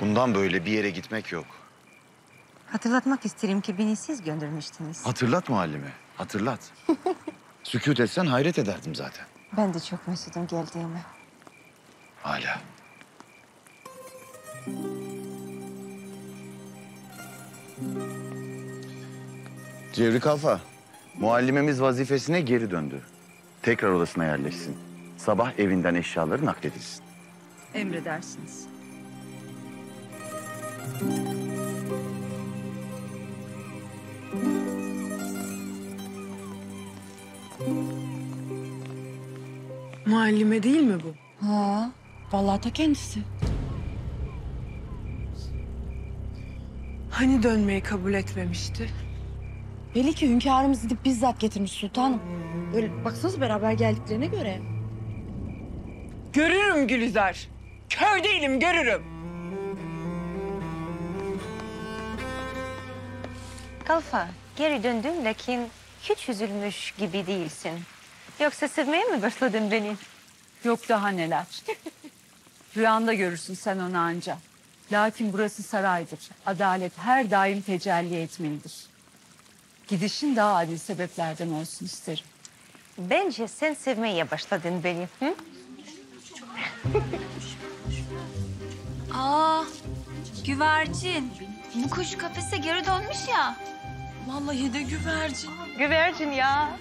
Bundan böyle bir yere gitmek yok. Hatırlatmak isterim ki beni siz göndermiştiniz. Hatırlat muallime, hatırlat. Sükût etsen hayret ederdim zaten. Ben de çok mesudum geldiğime. Hala. Cevri Kalfa, muallimemiz vazifesine geri döndü. Tekrar odasına yerleşsin. Sabah evinden eşyaları nakledilsin. Emredersiniz. Muallime değil mi bu? Ha, vallahi ta kendisi. Hani dönmeyi kabul etmemişti? Belli ki hünkârımız gidip bizzat getirmiş sultanım. Böyle baksanız beraber geldiklerine göre. Görürüm Gülizar. Kör değilim, görürüm. Kalfa, geri döndün lakin hiç üzülmüş gibi değilsin. Yoksa sevmeye mi başladın beni? Yok daha neler. Rüyanda görürsün sen onu anca. Lakin burası saraydır. Adalet her daim tecelli etmelidir. Gidişin daha adil sebeplerden olsun isterim. Bence sen sevmeye başladın beni. Hı? Aa, güvercin. Bu kuş kafese geri dönmüş ya. Vallahi de güvercin. Güvercin ya.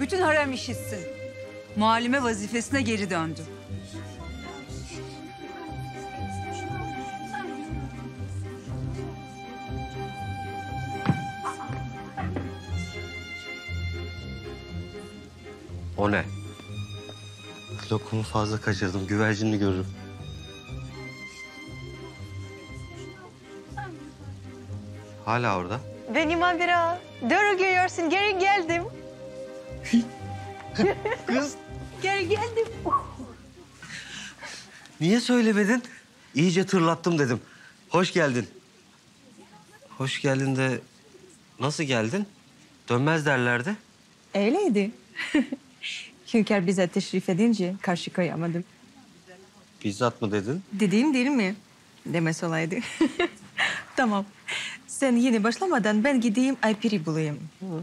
Bütün harem işitsin. Muallime vazifesine geri döndü. O ne? Lokumu fazla kaçırdım. Güvercinini görürüm. Hala orada. Benim Amber'a. Doğru görüyorsun. Geri geldim. Kız. Geri geldim. Niye söylemedin? İyice tırlattım dedim. Hoş geldin. Hoş geldin de nasıl geldin? Dönmez derlerdi. Öyleydi. Hünkâr bizzat teşrif edince karşı koyamadım. Bizzat mı dedin? Dediğim değil mi? Demez olaydı. Tamam. Sen yine başlamadan ben gideyim Ayper'i bulayım. Hı.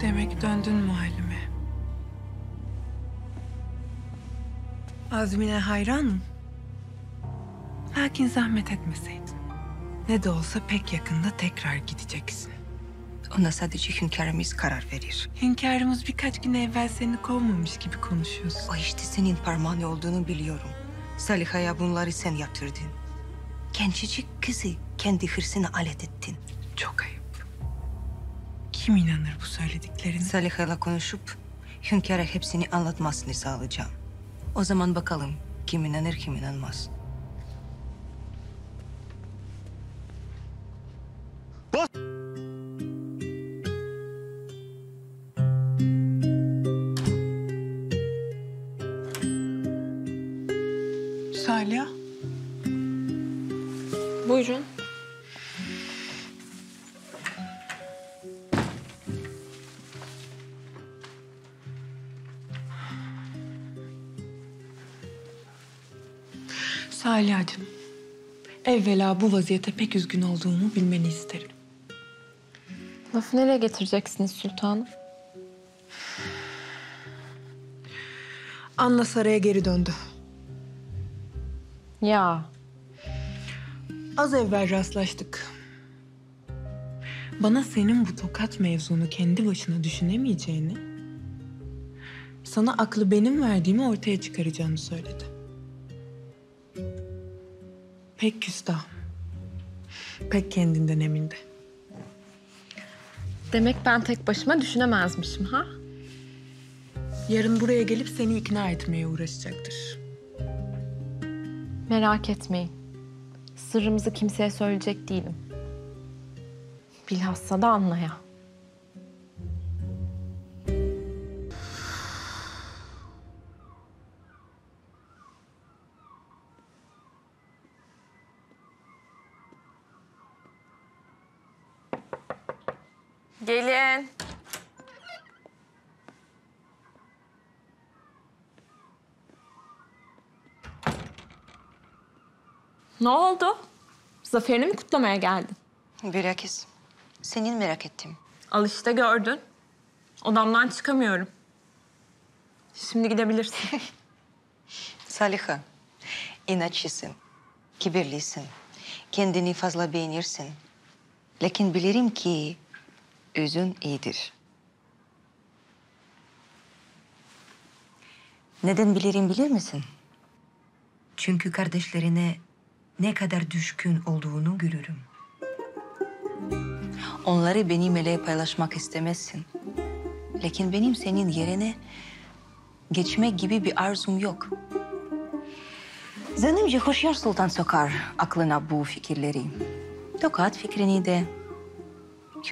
Demek döndün muallime. Azmine hayranım. Lakin zahmet etmeseydin. Ne de olsa pek yakında tekrar gideceksin. Ona sadece hünkârımız karar verir. Hünkârımız birkaç gün evvel seni kovmamış gibi konuşuyorsun. O işte senin parmağın olduğunu biliyorum. Saliha'ya bunları sen yaptırdın. Gencecik kızı kendi hırsına alet ettin. Çok ayıp. Kim inanır bu söylediklerine? Saliha'yla konuşup hünkâra hepsini anlatmasını sağlayacağım. O zaman bakalım kim inanır kim inanmaz. Saliha. Buyurun. Saliha'cığım, evvela bu vaziyete pek üzgün olduğumu bilmeni isterim. Lafı nereye getireceksiniz sultanım? Anna saraya geri döndü. Ya. Az evvel rastlaştık. Bana senin bu tokat mevzunu kendi başına düşünemeyeceğini, sana aklı benim verdiğimi ortaya çıkaracağını söyledi. Pek küstah. Pek kendinden emindi. Demek ben tek başıma düşünemezmişim ha? Yarın buraya gelip seni ikna etmeye uğraşacaktır. Merak etmeyin. Sırrımızı kimseye söyleyecek değilim. Bilhassa da Anna'ya. Gelin. Ne oldu? Zaferini mi kutlamaya geldin? Bilakis. Senin merak ettiğim. Al işte gördün. Odamdan çıkamıyorum. Şimdi gidebilirsin. Saliha, inatçısın, kibirlisin, kendini fazla beğenirsin. Lakin bilirim ki özün iyidir. Neden bilirim bilir misin? Çünkü kardeşlerine ne kadar düşkün olduğunu görürüm. Onları benimle paylaşmak istemezsin. Lakin benim senin yerine geçmek gibi bir arzum yok. Zannımca Hoşyar Sultan sokar aklına bu fikirleri. Tokat fikrini de,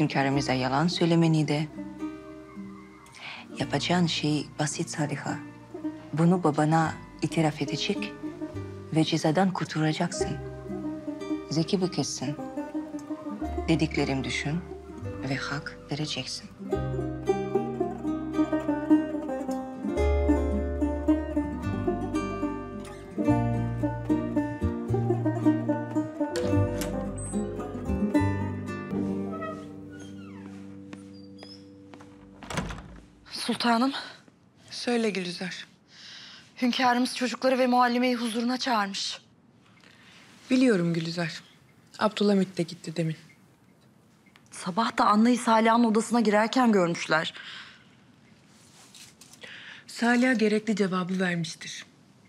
hünkârımıza yalan söylemeni de. Yapacağın şey basit Saliha. Bunu babana itiraf edecek ve cezadan kurtulacaksın. Zeki bir kızsın. Dediklerim düşün ve hak vereceksin. Sultanım. Söyle Gülizar. Hünkârımız çocukları ve muallimeyi huzuruna çağırmış. Biliyorum Gülizar. Abdülhamit de gitti demin. Sabah da Anna'yı Saliha'nın odasına girerken görmüşler. Saliha gerekli cevabı vermiştir.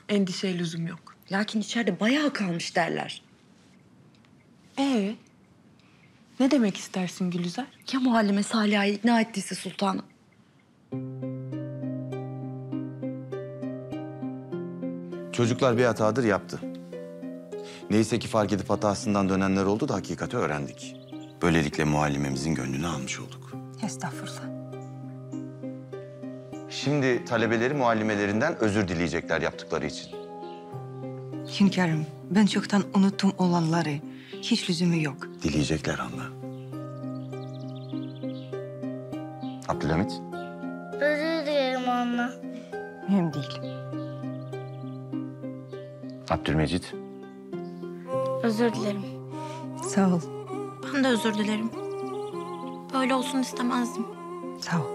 Endişeye lüzum yok. Lakin içeride bayağı kalmış derler. Ne demek istersin Gülizar? Ya muallime Saliha'yı ikna ettiyse sultanım? Çocuklar bir hatadır yaptı. Neyse ki fark edip hatasından dönenler oldu da hakikati öğrendik. Böylelikle muallimemizin gönlünü almış olduk. Estağfurullah. Şimdi talebeleri muallimelerinden özür dileyecekler yaptıkları için. Hünkârım, ben çoktan unuttum olanları. Hiç lüzumu yok. Dileyecekler Anna. Abdülhamit. Özür dilerim Anna. Mühim değil. Abdülmecit. Özür dilerim. Sağ ol. Ben de özür dilerim. Böyle olsun istemezdim. Sağ ol.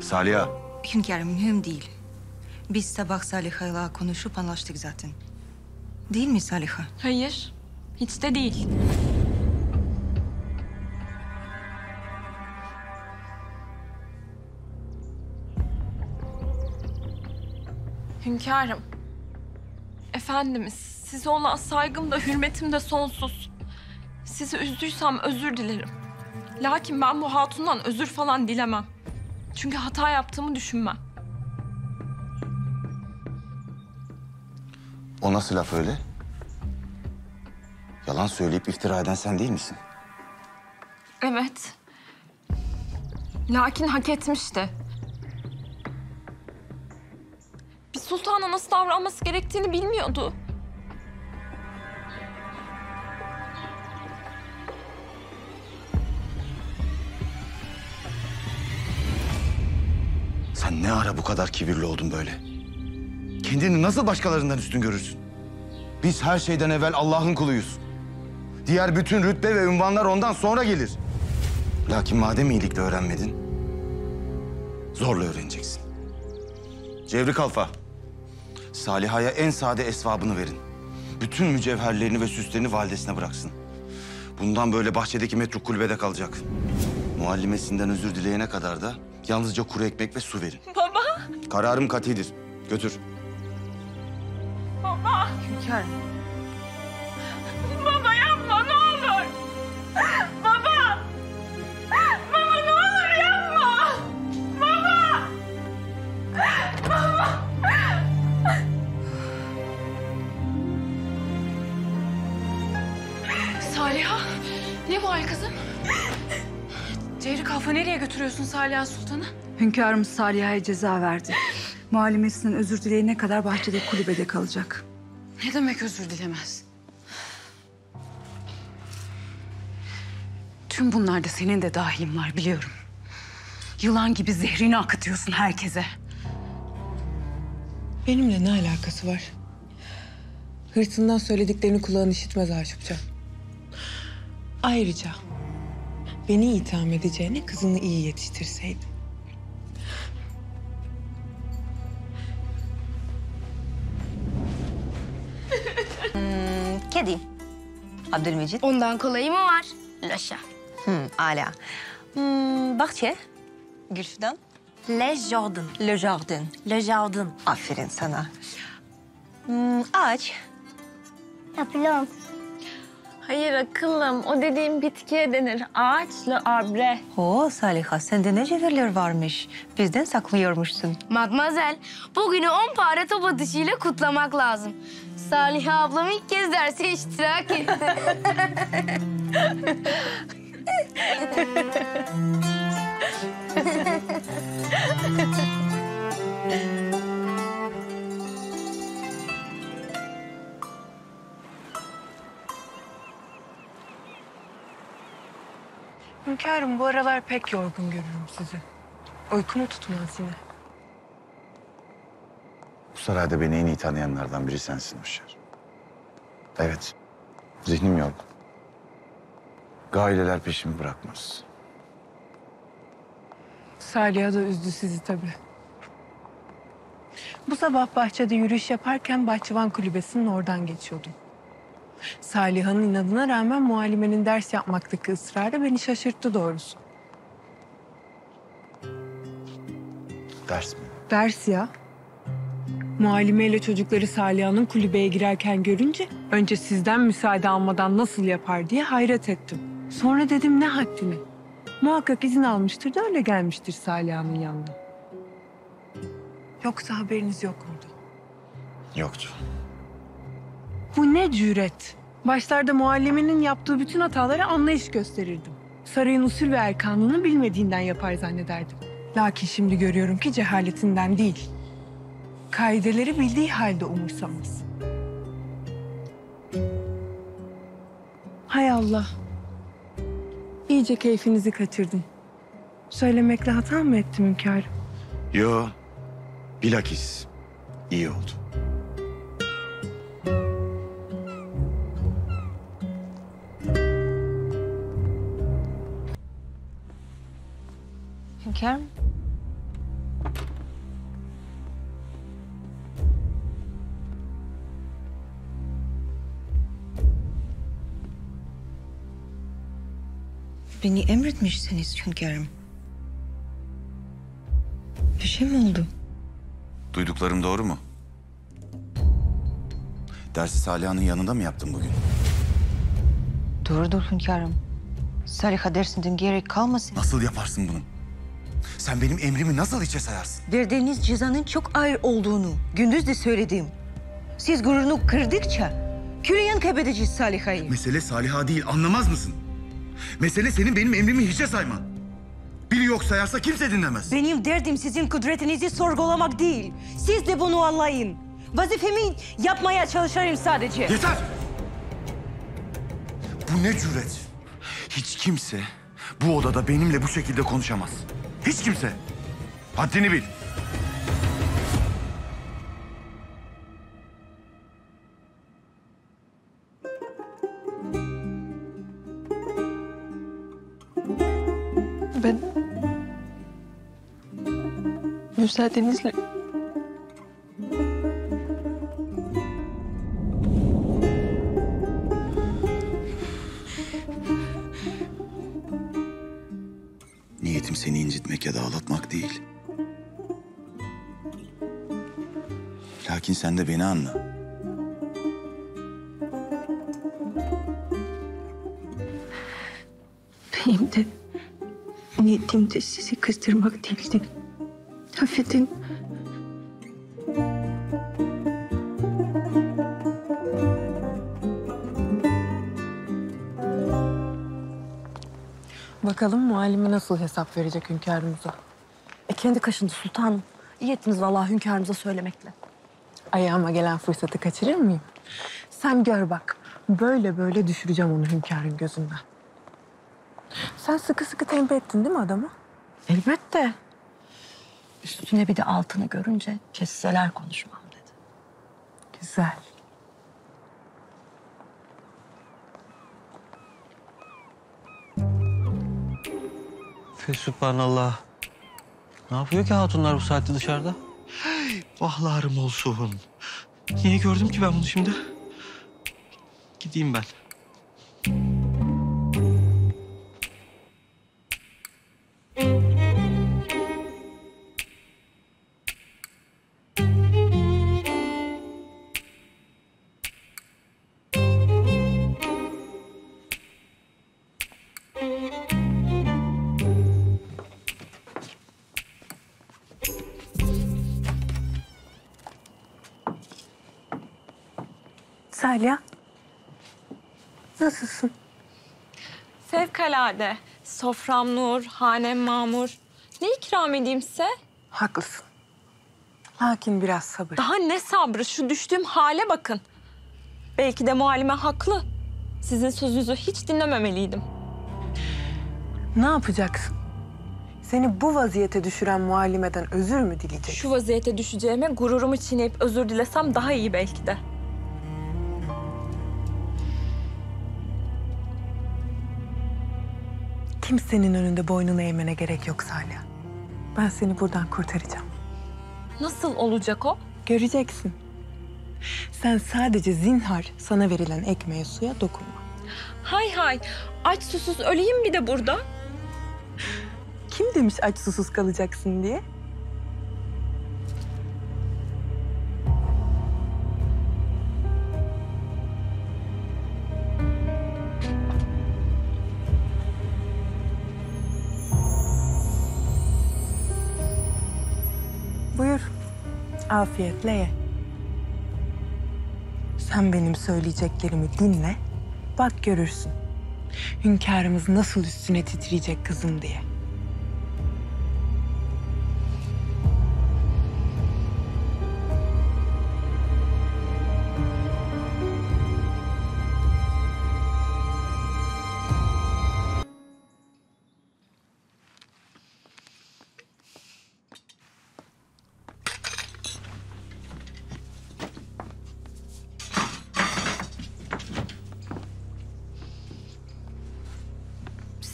Saliha. Hünkârım mühim değil. Biz sabah Saliha'yla konuşup anlaştık zaten. Değil mi Saliha? Hayır. Hiç de değil. Hünkârım, efendimiz, size olan saygım da hürmetim de sonsuz. Sizi üzdüysem özür dilerim. Lakin ben bu hatundan özür falan dilemem. Çünkü hata yaptığımı düşünmem. O nasıl laf öyle? Yalan söyleyip iftira eden sen değil misin? Evet. Lakin hak etmişti. Sultan'a nasıl davranması gerektiğini bilmiyordu. Sen ne ara bu kadar kibirli oldun böyle? Kendini nasıl başkalarından üstün görürsün? Biz her şeyden evvel Allah'ın kuluyuz. Diğer bütün rütbe ve ünvanlar ondan sonra gelir. Lakin madem iyilikle öğrenmedin, zorla öğreneceksin. Cevri Kalfa. Saliha'ya en sade esvabını verin. Bütün mücevherlerini ve süslerini validesine bıraksın. Bundan böyle bahçedeki metruk kulübede kalacak. Muallimesinden özür dileyene kadar da yalnızca kuru ekmek ve su verin. Baba! Kararım katidir. Götür. Baba! Hünkârım. Baba yapma ne olur! Baba! Baba ne olur yapma! Baba! Baba! Saliha, ne bu hal kızım? Cevri Kalfa nereye götürüyorsun Saliha Sultan'ı? Hünkârımız Saliha'ya ceza verdi. Muallimesinden özür dileyene kadar bahçede kulübede kalacak. Ne demek özür dilemez? Bütün bunlarda senin de dahilin var biliyorum. Yılan gibi zehrini akıtıyorsun herkese. Benimle ne alakası var? Hırsından söylediklerini kulağın işitmez Aşubcan. Ayrıca beni itham edeceğine kızını iyi yetiştirseydin. Kedi. Abdülmecid. Ondan kolayı mı var? Laşa. Ala. Bahçe. Gülfidan. Le jardin. Le jardin. Le jardin. Aferin sana. Ağaç. Papillon. Hayır akıllım, o dediğim bitkiye denir. Ağaçlı arbre. Oo Saliha, sende ne cevherler varmış. Bizden saklıyormuşsun. Mademoiselle, bugünü 10 pare top atışıyla kutlamak lazım. Saliha ablam ilk kez derse iştirak etti. Hünkârım, bu aralar pek yorgun görüyorum sizi. Uykumu tutmaz yine. Bu sarayda beni en iyi tanıyanlardan biri sensin Hoşyar. Evet, zihnim yorgun. Gaileler peşimi bırakmaz. Saliha da üzdü sizi tabii. Bu sabah bahçede yürüyüş yaparken bahçıvan kulübesinin oradan geçiyordum. Saliha'nın inadına rağmen muallimenin ders yapmaktaki ısrarı beni şaşırttı doğrusu. Ders mi? Ders ya. Muallimeyle çocukları Saliha'nın kulübeye girerken görünce önce sizden müsaade almadan nasıl yapar diye hayret ettim. Sonra dedim ne haddini. Muhakkak izin almıştır da öyle gelmiştir Saliha'nın yanına. Yoksa haberiniz yok muydu? Yoktu. Bu ne cüret? Başlarda mualliminin yaptığı bütün hatalara anlayış gösterirdim. Sarayın usul ve erkanını bilmediğinden yapar zannederdim. Lakin şimdi görüyorum ki cehaletinden değil. Kaideleri bildiği halde umursamaz. Hay Allah. İyice keyfinizi kaçırdım. Söylemekle hata mı ettim hünkârım? Yo. Bilakis iyi oldu. Hünkârım. Beni emretmişsiniz hünkârım. Bir şey mi oldu? Duyduklarım doğru mu? Dersi Saliha'nın yanında mı yaptın bugün? Doğrudur hünkârım. Saliha dersinden gerek kalmasın. Nasıl yaparsın bunu? Sen benim emrimi nasıl içe sayarsın? Verdiğiniz cezanın çok ağır olduğunu gündüz de söyledim. Siz gururunu kırdıkça küreyen kaybedeceğiz Saliha'yı. Mesele Saliha değil, anlamaz mısın? Mesele senin benim emrimi hiçe sayman. Biri yok sayarsa kimse dinlemez. Benim derdim sizin kudretinizi sorgulamak değil. Siz de bunu anlayın. Vazifemi yapmaya çalışırım sadece. Yeter! Bu ne cüret? Hiç kimse bu odada benimle bu şekilde konuşamaz. Hiç kimse. Haddini bil. Ben... Müsaadenizle... Niyetim seni incitmek ya da ağlatmak değil. Lakin sen de beni anla. Benim de niyetim de sizi kızdırmak değildi. Affedin. Bakalım muallime nasıl hesap verecek hünkârımıza? Kendi kaşındı sultanım. İyi ettiniz vallahi hünkârımıza söylemekle. Ayağıma gelen fırsatı kaçırır mıyım? Sen gör bak. Böyle düşüreceğim onu hünkârın gözünden. Sen sıkı sıkı tembih ettin değil mi adamı? Elbette. Üstüne bir de altını görünce kesseler konuşmam dedi. Güzel. Sübhanallah. Ne yapıyor ki hatunlar bu saatte dışarıda? Hey, vahlarım olsun. Niye gördüm ki ben bunu şimdi? Gideyim ben. Saliha, nasılsın? Fevkalade. Sofram nur, hanem mamur. Ne ikram edeyim size? Haklısın. Lakin biraz sabır. Daha ne sabrı? Şu düştüğüm hale bakın. Belki de muallime haklı. Sizin sözünüzü hiç dinlememeliydim. Ne yapacaksın? Seni bu vaziyete düşüren muallimeden özür mü dileyeceksin? Şu vaziyete düşeceğime gururumu çiğneyip özür dilesem daha iyi belki de. Kimsenin önünde boynunu eğmene gerek yok Saliha. Ben seni buradan kurtaracağım. Nasıl olacak o? Göreceksin. Sen sadece zinhar sana verilen ekmeğe suya dokunma. Hay hay, aç susuz öleyim bir de burada. Kim demiş aç susuz kalacaksın diye? Afiyetle ye. Sen benim söyleyeceklerimi dinle, bak görürsün. Hünkârımız nasıl üstüne titriyecek kızım diye.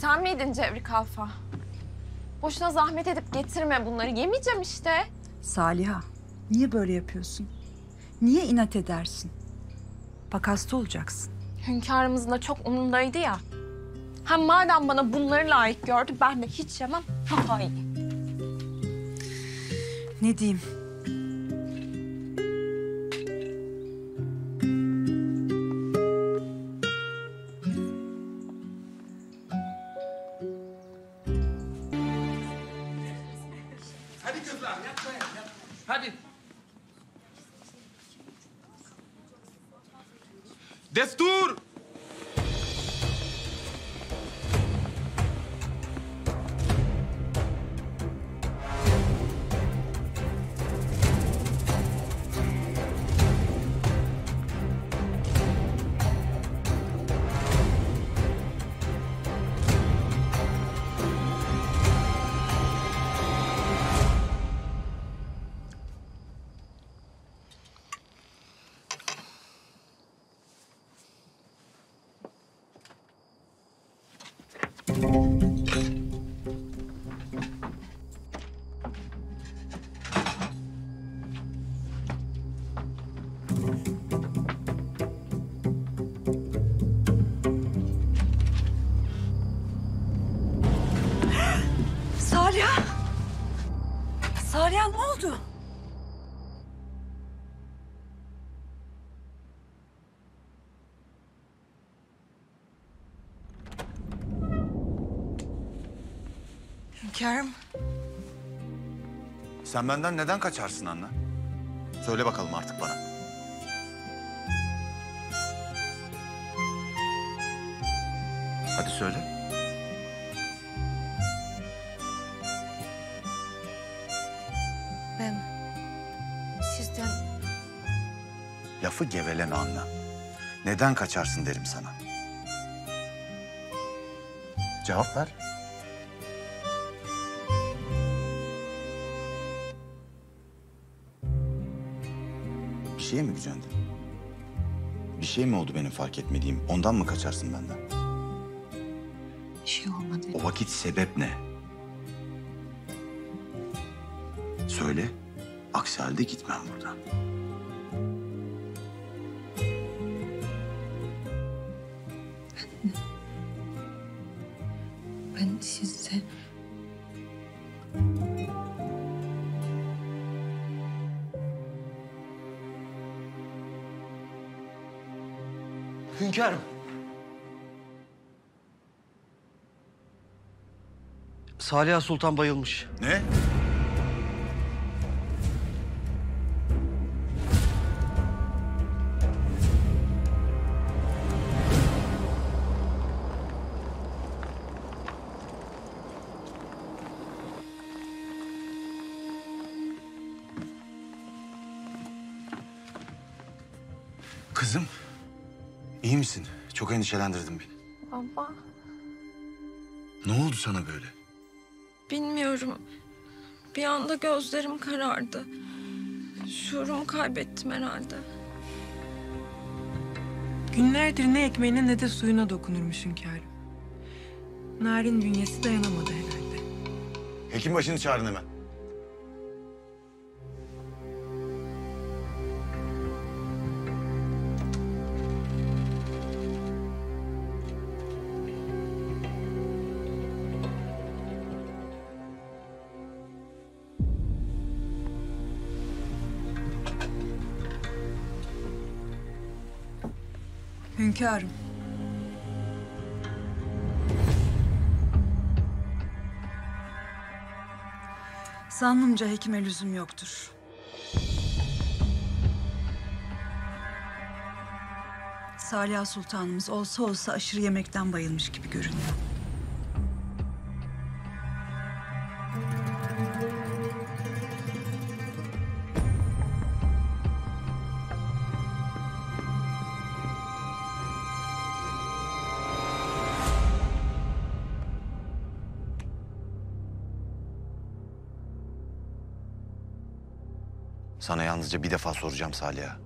Sen miydin Cevri Kalfa? Boşuna zahmet edip getirme bunları. Yemeyeceğim işte. Saliha, niye böyle yapıyorsun? Niye inat edersin? Bak hasta olacaksın. Hünkârımızın da çok umrundaydı ya. Hem madem bana bunları layık gördü, ben de hiç yemem. Daha iyi. Ne diyeyim? Destur! Saliha! Saliha ne oldu? Hünkârım. Sen benden neden kaçarsın Anna? Söyle bakalım artık bana. Hadi söyle. Lafı geveleme Anna. Neden kaçarsın derim sana. Cevap ver. şeye mi gücendin? Bir şey mi oldu benim fark etmediğim? Ondan mı kaçarsın benden? Bir şey olmadı. O vakit sebep ne? Söyle. Aksi halde gitmem buradan. Ben size... Hünkârım. Saliha Sultan bayılmış. Ne? Kızım, iyi misin? Çok endişelendirdin beni. Baba. Ne oldu sana böyle? Bilmiyorum. Bir anda gözlerim karardı. Şuurumu kaybettim herhalde. Günlerdir ne ekmeğine ne de suyuna dokunurmuş hünkârım. Narin dünyası dayanamadı herhalde. Hekim başını çağırın hemen. Hünkârım. Zannımca hekime lüzum yoktur. Saliha Sultanımız olsa olsa aşırı yemekten bayılmış gibi görünüyor. Sana yalnızca bir defa soracağım Saliha.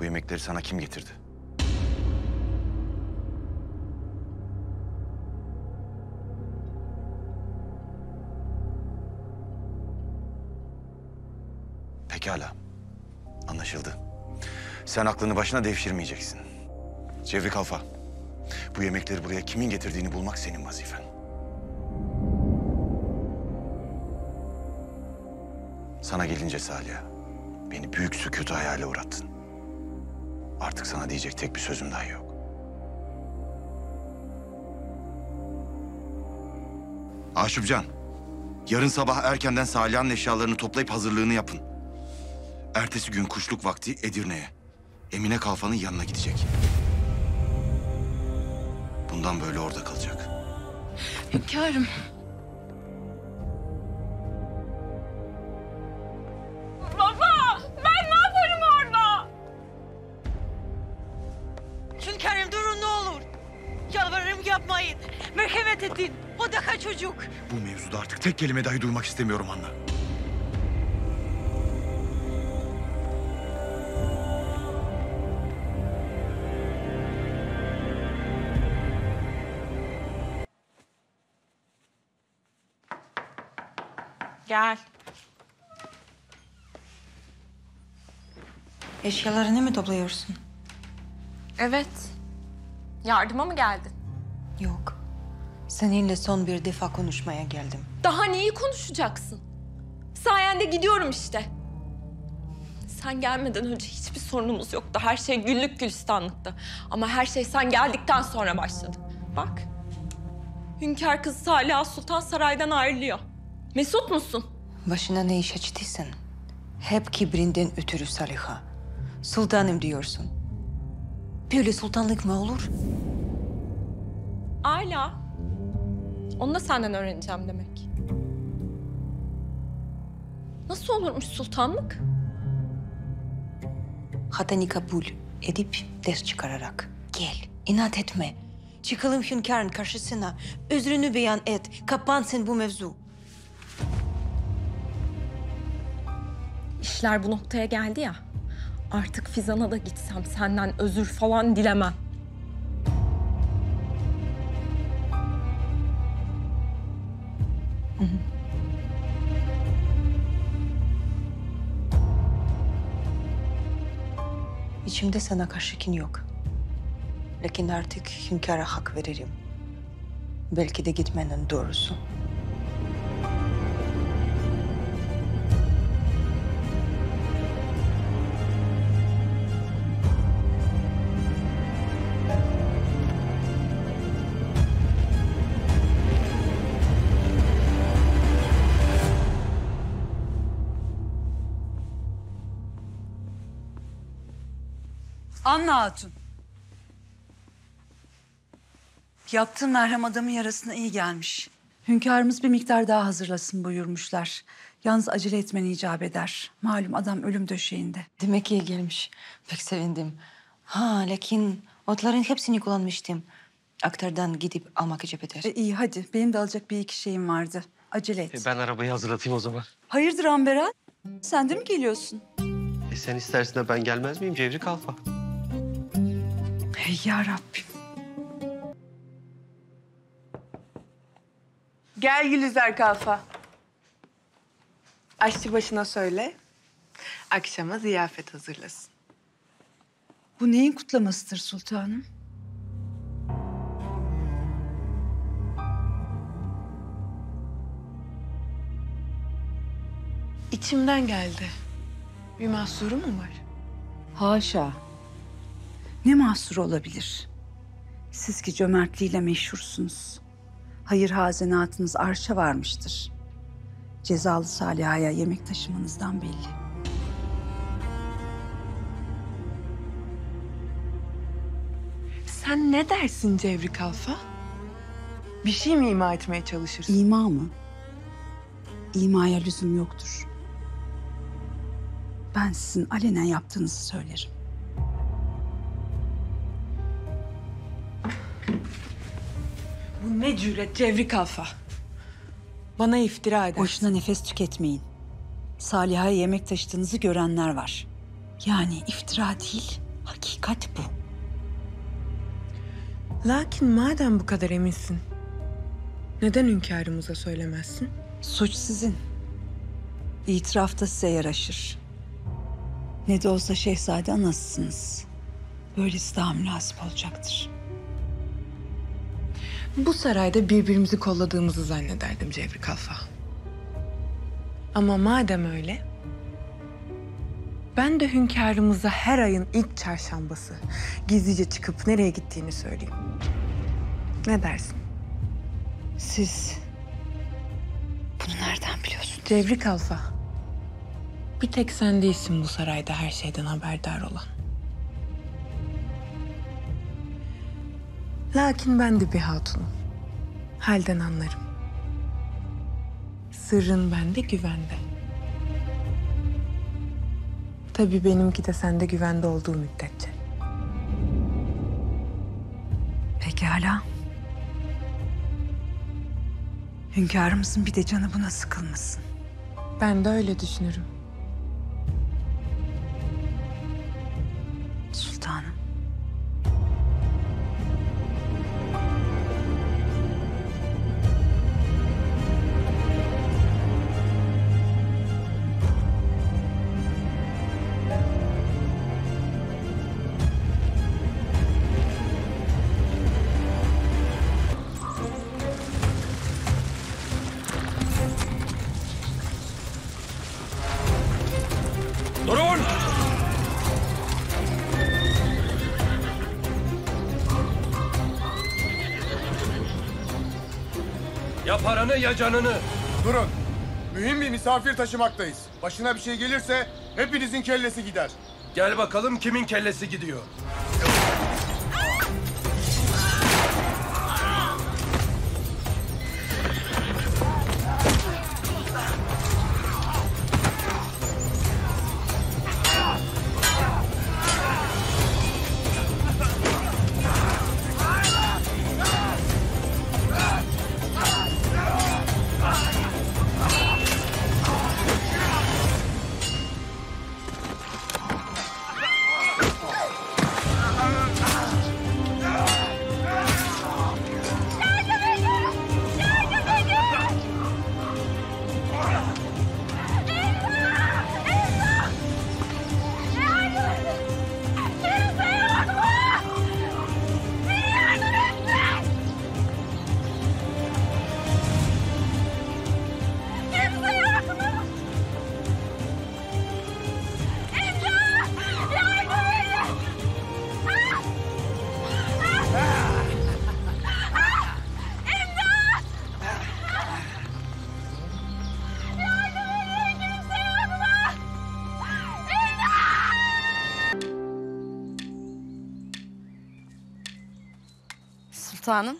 Bu yemekleri sana kim getirdi? Pekala. Anlaşıldı. Sen aklını başına devşirmeyeceksin. Cevri Kalfa, bu yemekleri buraya kimin getirdiğini bulmak senin vazifen. Sana gelince Saliha, beni büyük sükutu hayale uğrattın. Artık sana diyecek tek bir sözüm daha yok. Aşubcan, yarın sabah erkenden Saliha'nın eşyalarını toplayıp hazırlığını yapın. Ertesi gün kuşluk vakti Edirne'ye, Emine Kalfa'nın yanına gidecek. Bundan böyle orada kalacak. Hünkârım. Yapmayın. Merhamet edin. O daha çocuk. Bu mevzuda artık tek kelime dahi duymak istemiyorum Anna. Gel. Eşyalarını mı topluyorsun? Evet. Yardıma mı geldin? Yok. Seninle son bir defa konuşmaya geldim. Daha neyi konuşacaksın? Sayende gidiyorum işte. Sen gelmeden önce hiçbir sorunumuz yoktu. Her şey güllük gülistanlıktı. Ama her şey sen geldikten sonra başladı. Bak. Hünkâr kızı Saliha Sultan saraydan ayrılıyor. Mesut musun? Başına ne iş açtıysan. Hep kibrinden ötürü Saliha. Sultanım diyorsun. Böyle sultanlık mı olur? Ayla, onu da senden öğreneceğim demek. Nasıl olurmuş sultanlık? Hatanı kabul edip ders çıkararak. Gel, inat etme. Çıkalım hünkârın karşısına. Özrünü beyan et. Kapansın bu mevzu. İşler bu noktaya geldi ya. Artık Fizan'a da gitsem senden özür falan dilemem. İçimde sana karşı kin yok. Lakin artık hünkâra hak veririm. Belki de gitmenin doğrusu. Anna Hatun. Yaptığın merhem adamın yarasına iyi gelmiş. Hünkârımız bir miktar daha hazırlasın buyurmuşlar. Yalnız acele etmen icap eder. Malum adam ölüm döşeğinde. Demek iyi gelmiş. Pek sevindim. Ha, lakin otların hepsini kullanmıştım. Aktardan gidip almak icap eder. İyi hadi. Benim de alacak bir iki şeyim vardı. Acele et. Ben arabayı hazırlatayım o zaman. Hayırdır Amber'a? Sen de mi geliyorsun? Sen istersin de ben gelmez miyim Cevri Kalfa? Hey yarabbim. Gel Gülizar Kalfa. Aşçı başına söyle. Akşama ziyafet hazırlasın. Bu neyin kutlamasıdır sultanım? İçimden geldi. Bir mahsuru mu var? Haşa. Ne mahsuru olabilir? Siz ki cömertliğiyle meşhursunuz. Hayır hazenatınız arşa varmıştır. Cezalı Saliha'ya yemek taşımanızdan belli. Sen ne dersin Cevri Kalfa? Bir şey mi ima etmeye çalışırsın? İma mı? İmaya lüzum yoktur. Ben sizin alenen yaptığınızı söylerim. Bu ne cüret Cevri Kalfa? Bana iftira edersin. Boşuna nefes tüketmeyin. Saliha'ya yemek taşıdığınızı görenler var. Yani iftira değil, hakikat bu. Lakin madem bu kadar eminsin, neden hünkârımıza söylemezsin? Suç sizin. İtiraf da size yaraşır. Ne de olsa şehzade anasısınız. Böylesi daha münasip olacaktır. Bu sarayda birbirimizi kolladığımızı zannederdim Cevri Kalfa. Ama madem öyle, ben de hünkârımıza her ayın ilk çarşambası gizlice çıkıp nereye gittiğini söyleyeyim. Ne dersin? Siz bunu nereden biliyorsun Cevri Kalfa? Bir tek sen değilsin bu sarayda her şeyden haberdar olan. Lakin ben de bir hatunum. Halden anlarım. Sırrın bende, güvende. Tabii benimki de sende güvende olduğu müddetçe. Pekala. Hünkârımızın bir de canı buna sıkılmasın. Ben de öyle düşünürüm. Sultanım. Ya canını. Durun. Mühim bir misafir taşımaktayız. Başına bir şey gelirse hepinizin kellesi gider. Gel bakalım kimin kellesi gidiyor. sultanım.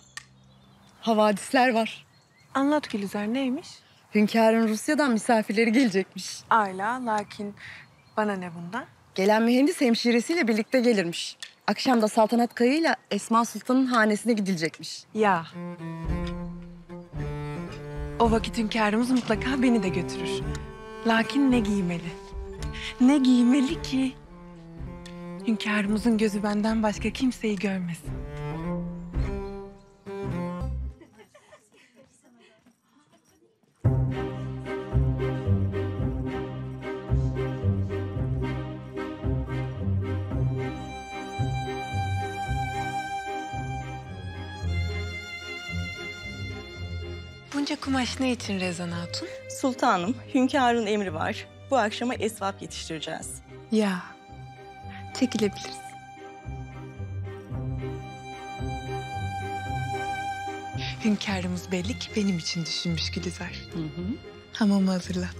Havadisler var. Anlat Gülizar, neymiş? Hünkârın Rusya'dan misafirleri gelecekmiş. Ayla, lakin bana ne bundan? Gelen mühendis hemşiresiyle birlikte gelirmiş. Akşam da saltanat kayığıyla Esma Sultan'ın hanesine gidilecekmiş. Ya. O vakit hünkârımız mutlaka beni de götürür. Lakin ne giymeli? Ne giymeli ki? Hünkârımızın gözü benden başka kimseyi görmesin. Bunca kumaş ne için Rezan Hatun? Sultanım, hünkârın emri var. Bu akşama esvap yetiştireceğiz. Ya, çekilebiliriz. Hünkârımız belli ki benim için düşünmüş Gülizar. Hamamı hazırlat.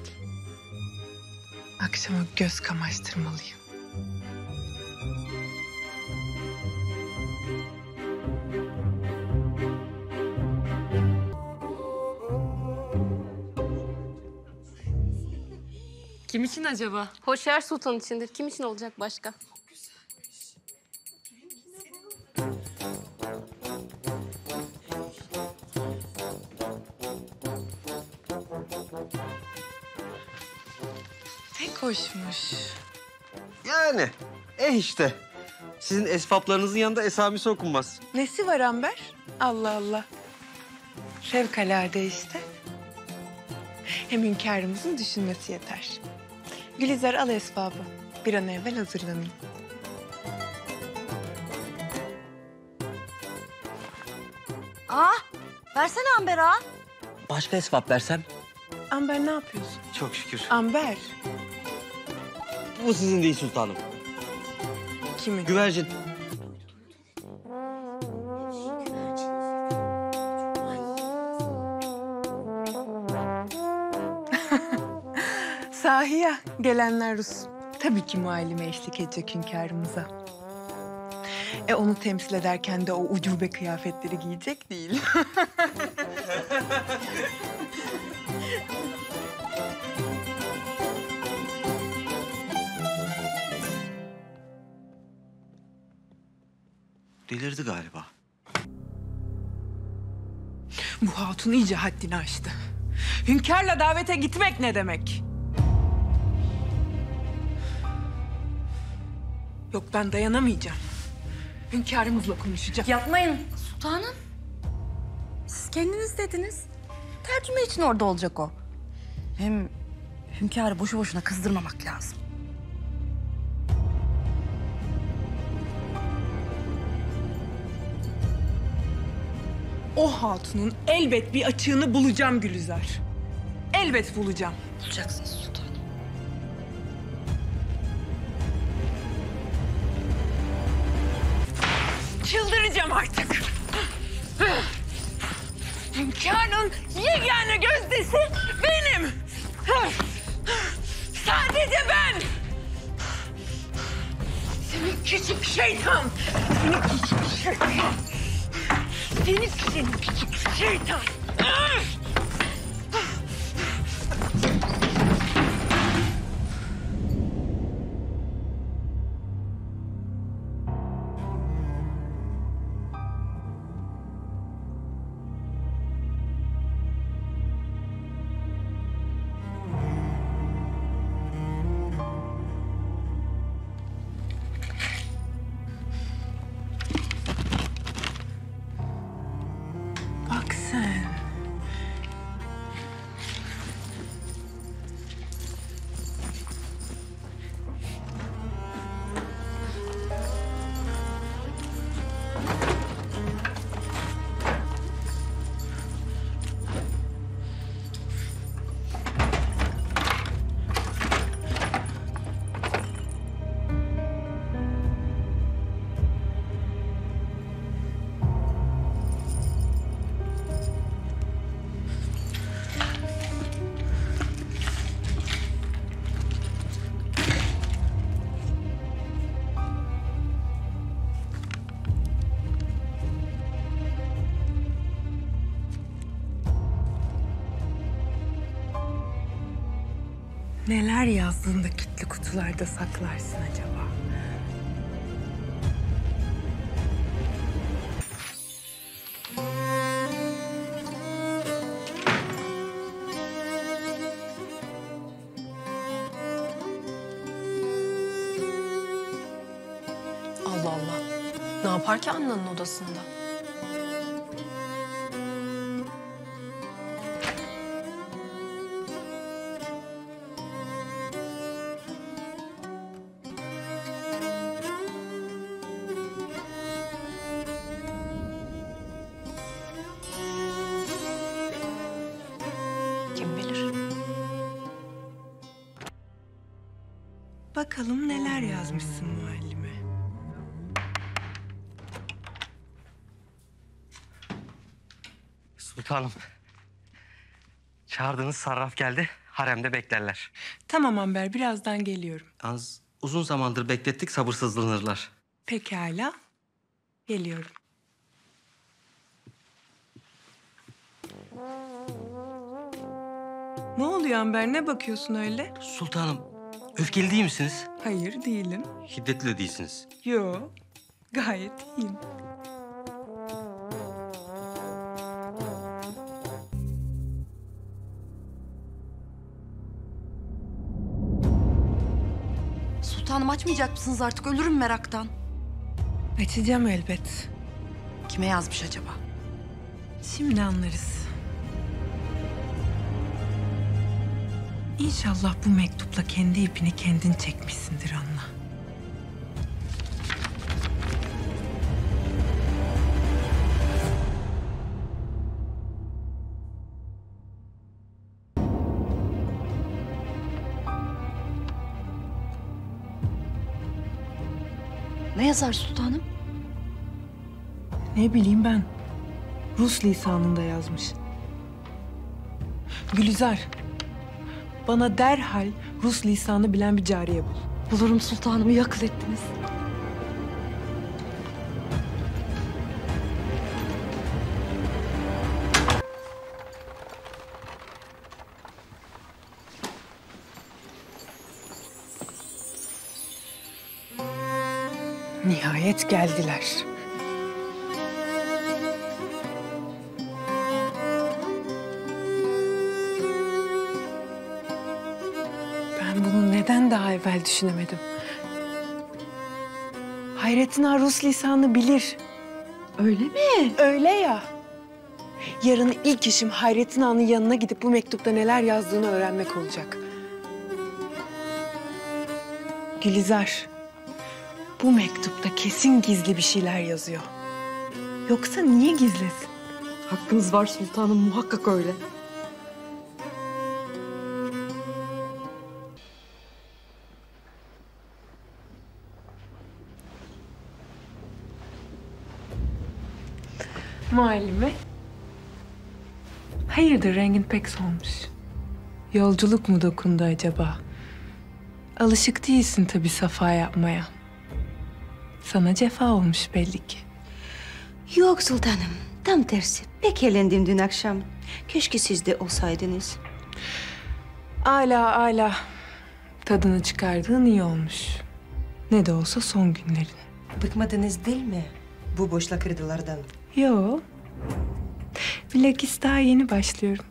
Akşama göz kamaştırmalıyım. Kim için acaba? Hoşyar Sultan içindir. Kim için olacak başka? Çok güzelmiş. Pek hoşmuş. Yani, işte. Sizin esfaplarınızın yanında esamisi okunmaz. Nesi var Amber? Allah Allah. Fevkalade işte. Hem hünkârımızın düşünmesi yeter. Gülizar, al esbabı. Bir an evvel hazırlanın. Versene Amber ağa. Başka esbab versem? Amber, ne yapıyorsun? Çok şükür. Amber. Bu sizin değil sultanım. Kimin? Güvercin. Sahiye, gelenler Rus. Tabii ki muallime eşlik edecek hünkârımıza. Onu temsil ederken de o ucube kıyafetleri giyecek değil. Delirdi galiba. Bu hatun iyice haddini aştı. Hünkârla davete gitmek ne demek? Yok, ben dayanamayacağım. Hünkârımızla konuşacağım. Yapmayın. Sultanım, siz kendiniz dediniz. Tercüme için orada olacak o. Hem hünkârı boşu boşuna kızdırmamak lazım. O hatunun elbet bir açığını bulacağım Gülizar. Elbet bulacağım. Bulacaksınız sultanım. Çıldıracağım artık. Hünkârın yegane gözdesi benim. Sadece ben. Seni küçük şeytan. Seni küçük şeytan. Seni küçük şeytan. neler yazdığında kilitli kutularda saklarsın acaba? Allah Allah. Ne yapar ki Anna'nın odasında? Bakalım neler yazmışsın muallime. Sultanım, çağırdığınız sarraf geldi, haremde beklerler. Tamam Amber, birazdan geliyorum. Az uzun zamandır beklettik, sabırsızlanırlar. Pekala, geliyorum. Ne oluyor Amber, ne bakıyorsun öyle? Sultanım. Öfkeli değil misiniz? Hayır, değilim. Hiddetli değilsiniz. Yo, gayet iyiyim. Sultanım, açmayacak mısınız artık? Ölürüm meraktan. Açacağım elbet. Kime yazmış acaba? Şimdi anlarız. İnşallah bu mektupla kendi ipini kendin çekmişsindir Anna. Ne yazar sultanım? Ne bileyim ben. Rus lisanında yazmış. Gülizar. Bana derhal Rus lisanı bilen bir cariye bul. Bulurum sultanım, iyi akıl ettiniz. Nihayet geldiler. Neden daha evvel düşünemedim? Hayrettin Ağa Rus lisanını bilir. Öyle mi? Öyle ya. Yarın ilk işim Hayrettin Ağa'nın yanına gidip bu mektupta neler yazdığını öğrenmek olacak. Gülizar, bu mektupta kesin gizli bir şeyler yazıyor. Yoksa niye gizlesin? Hakkınız var sultanım, muhakkak öyle. Muallime. Hayırdır, rengin pek solmuş. Yolculuk mu dokundu acaba? Alışık değilsin tabii safa yapmaya. Sana cefa olmuş belli ki. Yok sultanım, tam tersi. Pek eğlendim dün akşam. Keşke siz de olsaydınız. Ala ala. Tadını çıkardığın iyi olmuş. Ne de olsa son günlerin. Bıkmadınız değil mi bu boşluk kırdılardan? Yo, bilakis daha yeni başlıyorum.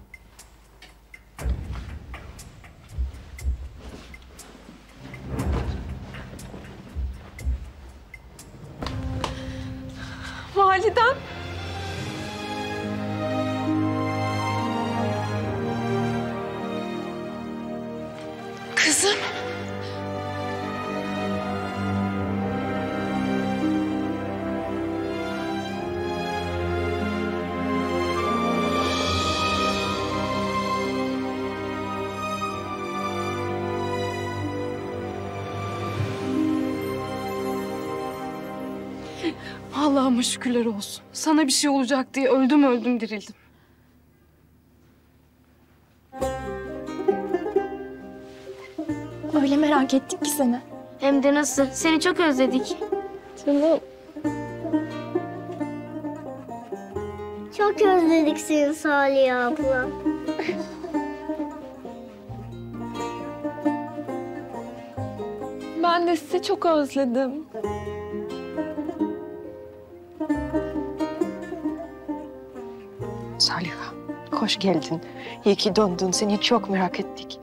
Validem. Kızım. Allah'ıma şükürler olsun. Sana bir şey olacak diye öldüm dirildim. Öyle merak ettik ki seni. Hem de nasıl? Seni çok özledik. Canım. Çok özledik seni Saliha abla. Ben de sizi çok özledim. Saliha, hoş geldin. İyi ki döndün. Seni çok merak ettik.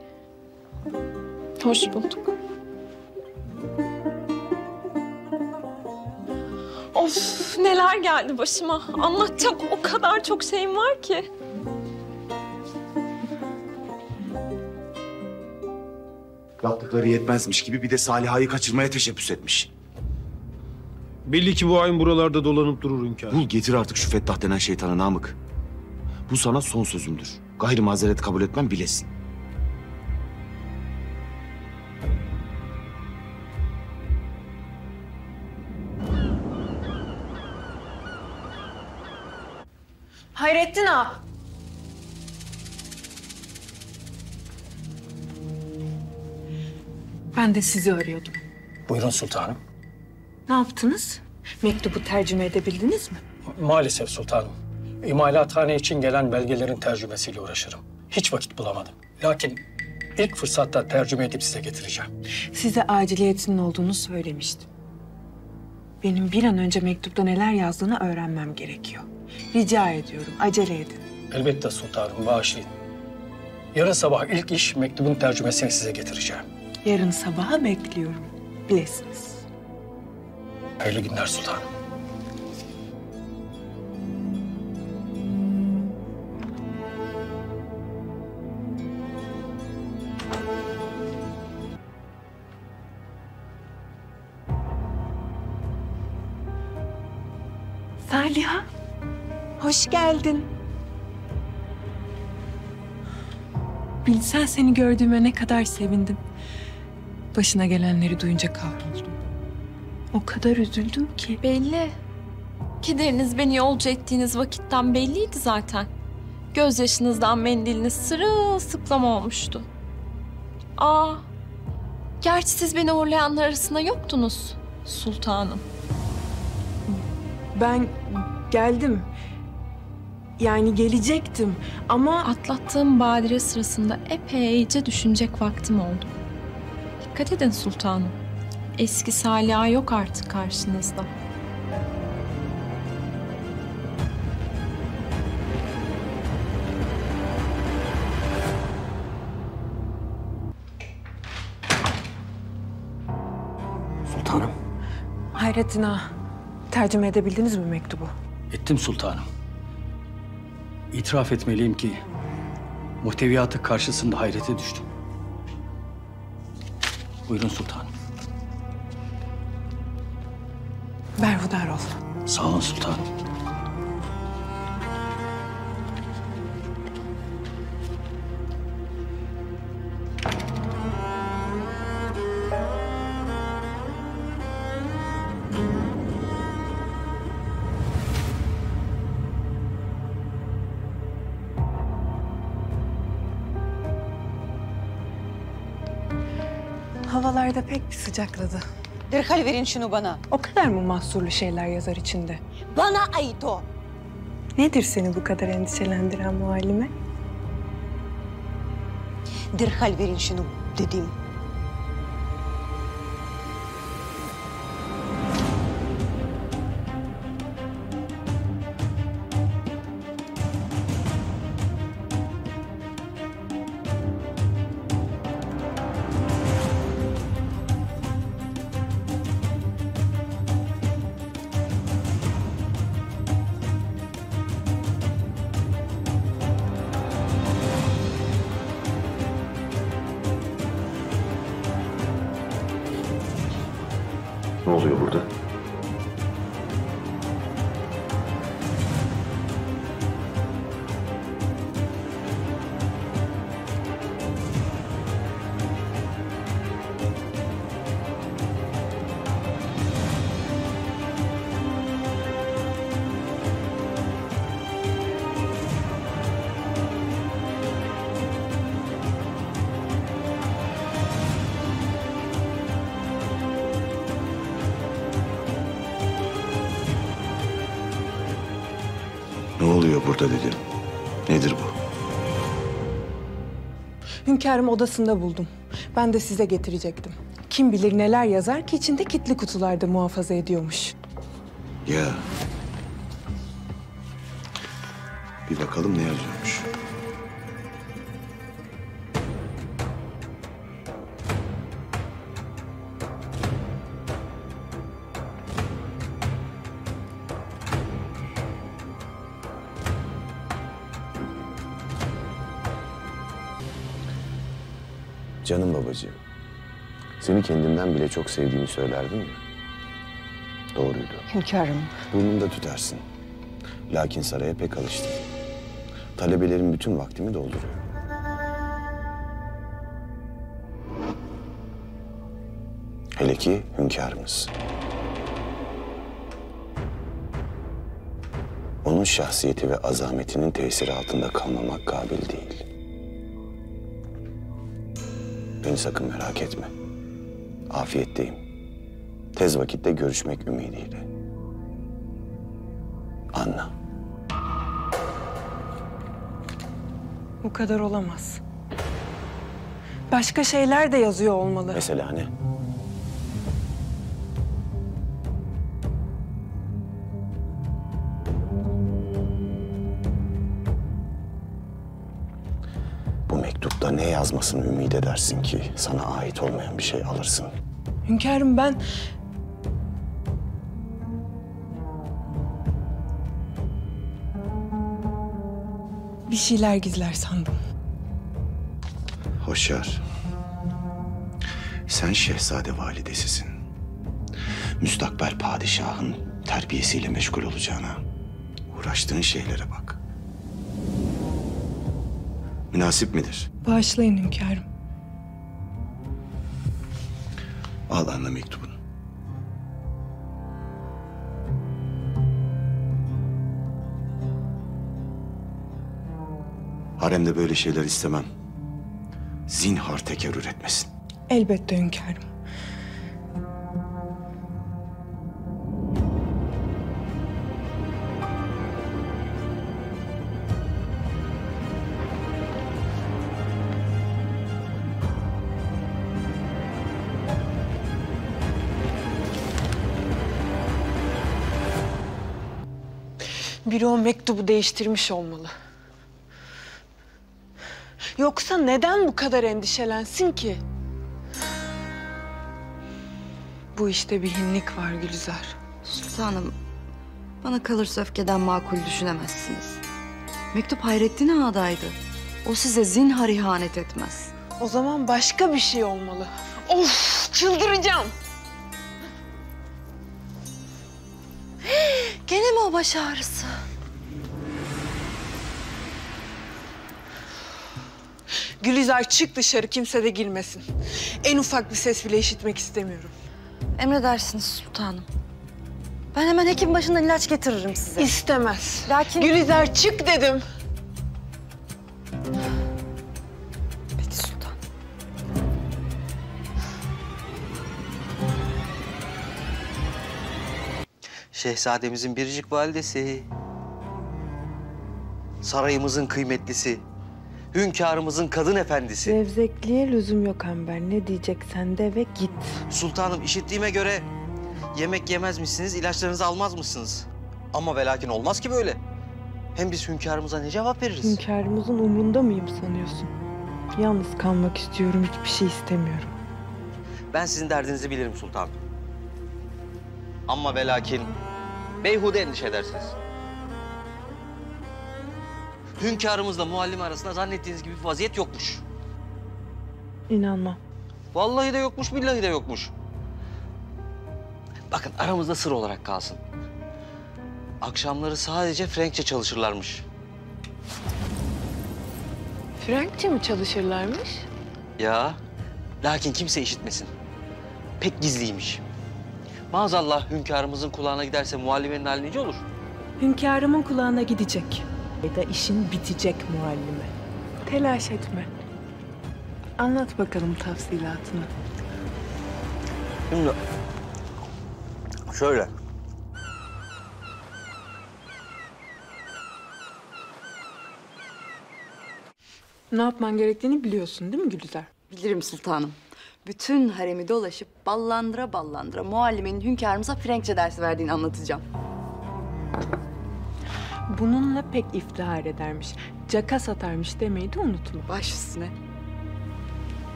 Hoş bulduk. Of, neler geldi başıma. Anlatacak o kadar çok şeyim var ki. Yaptıkları yetmezmiş gibi bir de Saliha'yı kaçırmaya teşebbüs etmiş. Belli ki bu ayın buralarda dolanıp durur hünkâr. Bul getir artık şu Fettah denen şeytana Namık. Bu sana son sözümdür. Gayrı mazeret kabul etmem, bilesin. Hayrettin Ağa. Ben de sizi arıyordum. Buyurun sultanım. Ne yaptınız? Mektubu tercüme edebildiniz mi? Maalesef sultanım. İmalathane için gelen belgelerin tercümesiyle uğraşırım. Hiç vakit bulamadım. Lakin ilk fırsatta tercüme edip size getireceğim. Size aciliyetinin olduğunu söylemiştim. Benim bir an önce mektupta neler yazdığını öğrenmem gerekiyor. Rica ediyorum, acele edin. Elbette sultanım, bağışlayın. Yarın sabah ilk iş mektubun tercümesini size getireceğim. Yarın sabaha bekliyorum. Bilesiniz. Hayırlı günler sultanım. Saliha, hoş geldin. Bilsen seni gördüğüme ne kadar sevindim. Başına gelenleri duyunca kahroldum. O kadar üzüldüm ki. Belli. Kederiniz beni yolcu ettiğiniz vakitten belliydi zaten. Gözyaşınızdan mendiliniz sırılsıklam olmuştu. Aa, gerçi siz beni uğurlayanlar arasında yoktunuz sultanım. Ben geldim. Yani gelecektim ama... Atlattığım badire sırasında epeyce düşünecek vaktim oldu. Dikkat edin sultanım. Eski Saliha yok artık karşınızda. Sultanım. Hayrettin Ağa, tercüme edebildiniz mi mektubu? Ettim sultanım. İtiraf etmeliyim ki muhteviyatı karşısında hayrete düştüm. Buyurun sultanım. Berhudar ol. Sağ olun sultanım. Havalarda pek bir sıcakladı. Derhal verin şunu bana. O kadar mı mahsurlu şeyler yazar içinde? Bana ait o. Nedir seni bu kadar endişelendiren muallime? Derhal verin şunu dedim. Ne oluyor burada? Burada dedim. Nedir bu? Hünkârım odasında buldum. Ben de size getirecektim. Kim bilir neler yazar ki içinde kitli kutularda muhafaza ediyormuş. Ya. Bir bakalım ne yazıyormuş. Canım babacığım, seni kendimden bile çok sevdiğimi söylerdim ya. Doğruydu. Hünkârım. Burnumda tütersin. Lakin saraya pek alıştım. Talebelerin bütün vaktimi dolduruyor. Hele ki hünkârımız. Onun şahsiyeti ve azametinin tesiri altında kalmamak kabil değil. Beni sakın merak etme. Afiyetteyim. Tez vakitte görüşmek ümidiyle. Anna. Bu kadar olamaz. Başka şeyler de yazıyor olmalı. Mesela ne? Bu mektupta ne yazmasını ümit edersin ki sana ait olmayan bir şey alırsın? Hünkârım ben... Bir şeyler gizler sandım. Hoşyar, sen şehzade validesisin. Müstakbel padişahın terbiyesiyle meşgul olacağına uğraştığın şeylere bak. Münasip midir? Bağışlayın hünkârım. Al Anna mektubunu. Haremde böyle şeyler istemem. Zinhar tekerrür etmesin. Elbette hünkârım. Biri o mektubu değiştirmiş olmalı. Yoksa neden bu kadar endişelensin ki? Bu işte bir hinlik var Gülizar. Sultanım, bana kalırsa öfkeden makul düşünemezsiniz. Mektup Hayrettin Ağa'daydı. O size zinhar ihanet etmez. O zaman başka bir şey olmalı. Of, çıldıracağım. Gene mi o baş ağrısı? Gülizar çık dışarı, kimse de girmesin. En ufak bir ses bile işitmek istemiyorum. Emredersiniz sultanım. Ben hemen hekim başından ilaç getiririm size. İstemez. Lakin... Gülizar çık dedim. Peki sultanım. Şehzademizin biricik validesi. Sarayımızın kıymetlisi. Hünkârımızın kadın efendisi. Zevzekliğe lüzum yok Amber. Ne diyeceksen de ve git. Sultanım işittiğime göre yemek yemez misiniz, ilaçlarınızı almaz mısınız? Ama ve lakin olmaz ki böyle. Hem biz hünkârımıza ne cevap veririz? Hünkârımızın umrunda mıyım sanıyorsun? Yalnız kalmak istiyorum, hiçbir şey istemiyorum. Ben sizin derdinizi bilirim sultanım. Ama ve lakin beyhude endişe edersiniz. Hünkârımızla muallim arasında zannettiğiniz gibi bir vaziyet yokmuş. İnanmam. Vallahi de yokmuş, billahi de yokmuş. Bakın aramızda sır olarak kalsın. Akşamları sadece Frenkçe çalışırlarmış. Frenkçe mi çalışırlarmış? Ya, lakin kimse işitmesin. Pek gizliymiş. Maazallah hünkârımızın kulağına giderse muallimenin hali nece olur? Hünkârımın kulağına gidecek. Ya da işin bitecek muallime. Telaş etme. Anlat bakalım tafsilatını. Şimdi... Şöyle. Ne yapman gerektiğini biliyorsun değil mi Gülizar? Bilirim sultanım. bütün haremi dolaşıp ballandıra ballandıra muallimenin hünkârımıza Frenkçe dersi verdiğini anlatacağım. Bununla pek iftihar edermiş, caka satarmış demeyi de unutma. Baş üstüne.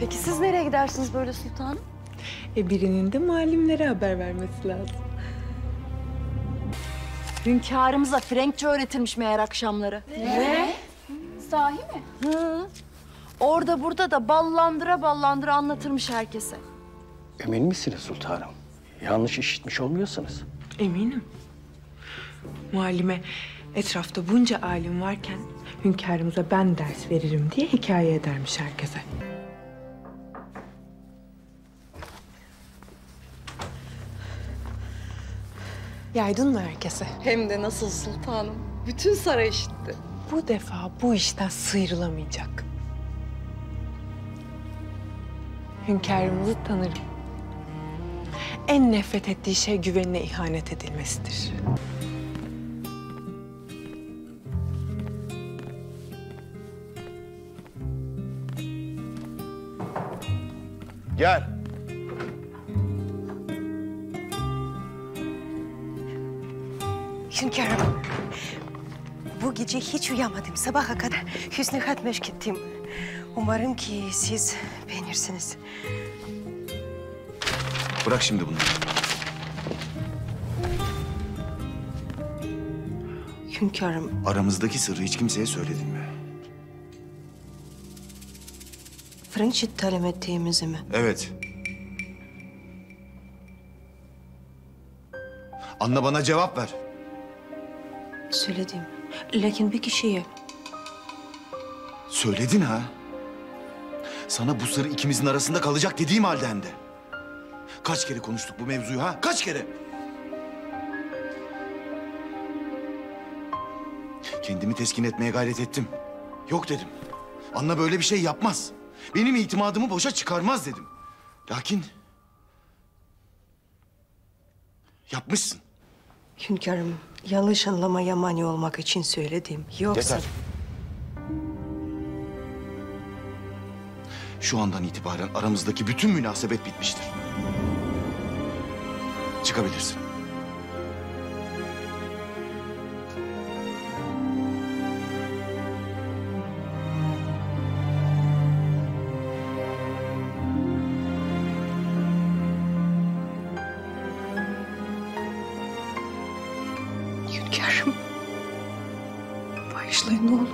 Peki siz nereye gidersiniz böyle sultanım? Birinin de muallimlere haber vermesi lazım. Hünkârımıza Frenkçe öğretilmiş meğer akşamları. Ne? Sahi mi? Hı. Orada burada da ballandıra ballandıra anlatırmış herkese. Emin misiniz sultanım? Yanlış işitmiş olmuyorsunuz. Eminim. Muallime etrafta bunca alim varken hünkârımıza ben ders veririm diye hikaye edermiş herkese. Yaydın mı herkese? Hem de nasıl sultanım. Bütün saray işitti. Bu defa bu işten sıyrılamayacak. Hünkârımızı tanırım. En nefret ettiği şey güvenine ihanet edilmesidir. Gel. Hünkârım, bu gece hiç uyuyamadım. Sabaha kadar hüsnü hatmeşk ettim. Umarım ki siz beğenirsiniz. Bırak şimdi bunu. Hünkârım. Aramızdaki sırrı hiç kimseye söyledin mi? Frenkçe talim ettiğimizi mi? Evet. Anna bana cevap ver. Söyledim. Lakin bir kişiye. Söyledin ha? Sana bu sır ikimizin arasında kalacak dediğim halden de. Kaç kere konuştuk bu mevzuyu ha? Kaç kere? Kendimi teskin etmeye gayret ettim. Yok dedim. Anna böyle bir şey yapmaz. Benim itimadımı boşa çıkarmaz dedim. Lakin... yapmışsın. Hünkârım, yanlış anlamaya mani olmak için söyledim. Yoksa... yeter. Şu andan itibaren aramızdaki bütün münasebet bitmiştir. Çıkabilirsin. Hünkârım, bağışlayın ne olur.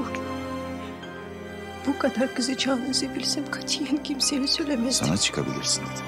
Bu kadar kızacağınızı bilsem katiyen kimseye söylemezdim. Sana çıkabilirsin dedim.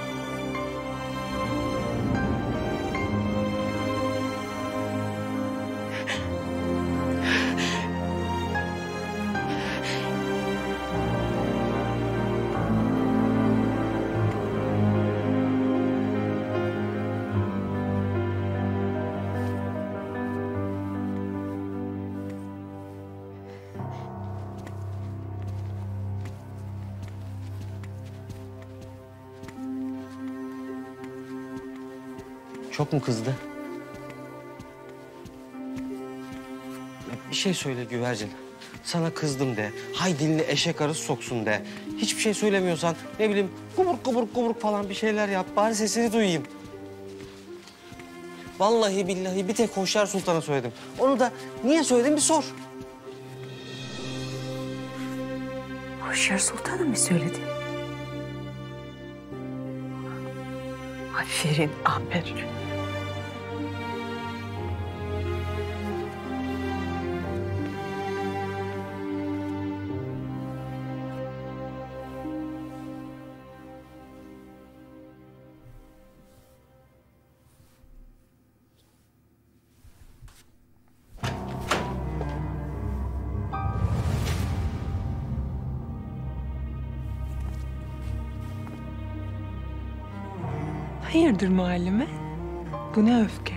Çok mu kızdı? Bir şey söyle güvercin. Sana kızdım de. Hay dilini eşek arısı soksun de. Hiçbir şey söylemiyorsan ne bileyim kuburk kuburk kuburk falan bir şeyler yap. Bari sesini duyayım. Vallahi billahi bir tek Hoşyar Sultan'a söyledim. Onu da niye söyledim bir sor. Hoşyar Sultan'a mı söyledin? Aferin Amber. Hayırdır muallime? Bu ne öfke?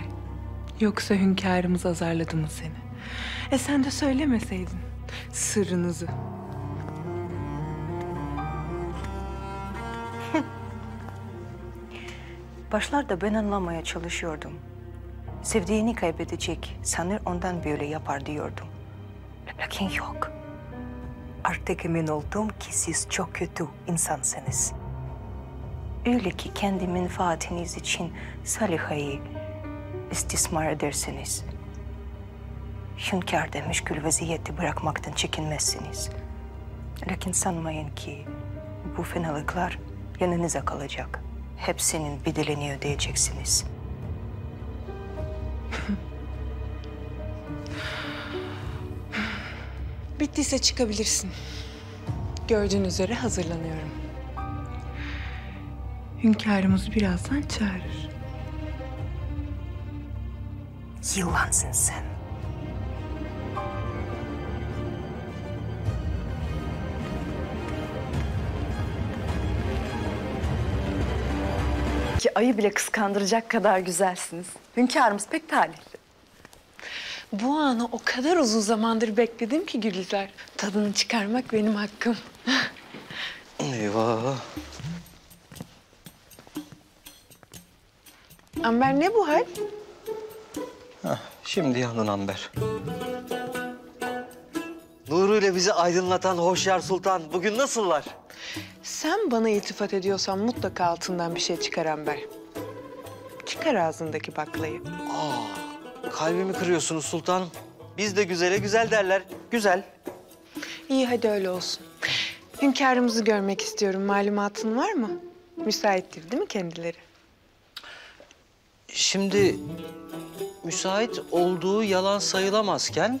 Yoksa hünkârımız azarladı mı seni? Sen de söylemeseydin sırrınızı. Başlarda ben anlamaya çalışıyordum. Sevdiğini kaybedecek, sanır ondan böyle yapar diyordum. Lakin yok. artık emin oldum ki siz çok kötü insansınız. Öyle ki kendi menfaatiniz için Saliha'yı istismar edersiniz. Hünkârda müşkül vaziyeti bırakmaktan çekinmezsiniz. Lakin sanmayın ki bu fenalıklar yanınıza kalacak. Hepsinin bedelini ödeyeceksiniz. Bittiyse çıkabilirsin. Gördüğün üzere hazırlanıyorum. Hünkârımız birazdan çağırır. Yılansın sen. Ki ayı bile kıskandıracak kadar güzelsiniz. Hünkârımız pek talihli. Bu anı o kadar uzun zamandır bekledim ki Gülizar. Tadını çıkarmak benim hakkım. Eyvah. Amber, ne bu hal? Heh, şimdi yandın Amber. Nuruyla bizi aydınlatan Hoşyar Sultan bugün nasıllar? Sen bana iltifat ediyorsan mutlaka altından bir şey çıkar Amber. Çıkar ağzındaki baklayı. Aa, kalbimi kırıyorsunuz sultanım. Biz de güzele güzel derler. Güzel. İyi, hadi öyle olsun. Hünkârımızı görmek istiyorum. Malumatın var mı? Müsaittir değil mi kendileri? Şimdi müsait olduğu yalan sayılamazken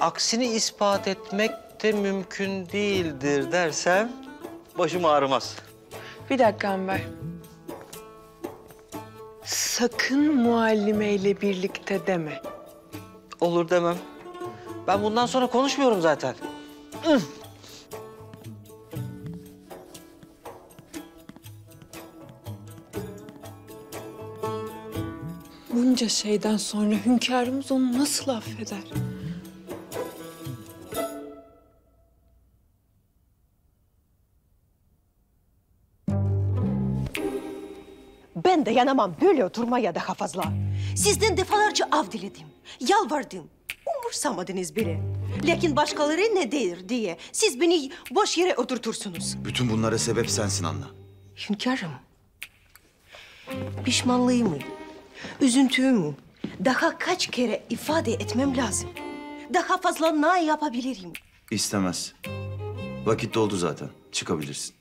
aksini ispat etmek de mümkün değildir dersem başım ağrımaz. Bir dakika Amber. Sakın muallimeyle birlikte deme. Olur demem. Ben bundan sonra konuşmuyorum zaten. Bunca şeyden sonra hünkârımız onu nasıl affeder? Ben de yanamam böyle oturmaya daha fazla. Sizden defalarca af diledim, yalvardım. Umursamadınız bile. Lakin başkaları ne der diye siz beni boş yere oturtursunuz. Bütün bunlara sebep sensin Anna. Hünkârım, pişmanlığımı, üzüntümü daha kaç kere ifade etmem lazım. Daha fazla ne yapabilirim? İstemez. Vakit doldu zaten. Çıkabilirsin.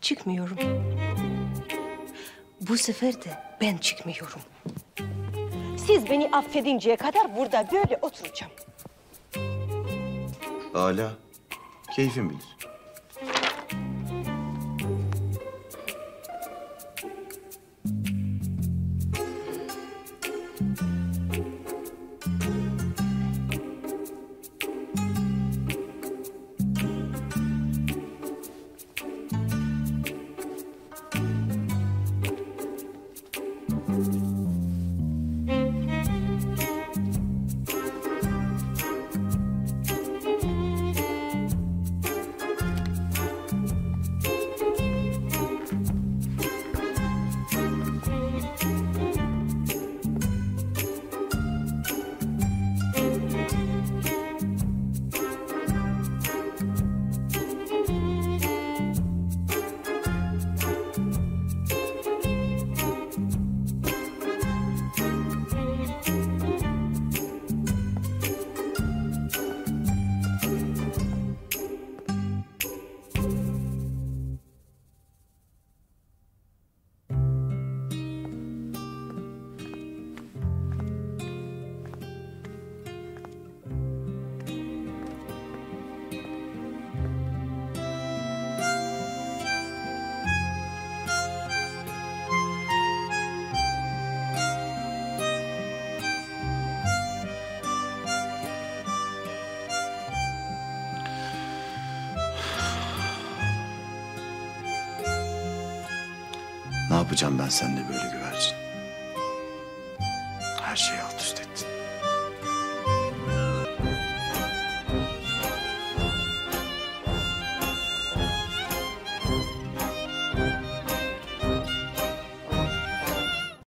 Çıkmıyorum. Bu sefer de ben çıkmıyorum. Siz beni affedinceye kadar burada böyle oturacağım. Âlâ. Keyfin bilir. Ne yapacağım ben seninle böyle güvercin? Her şeyi alt üst ettin.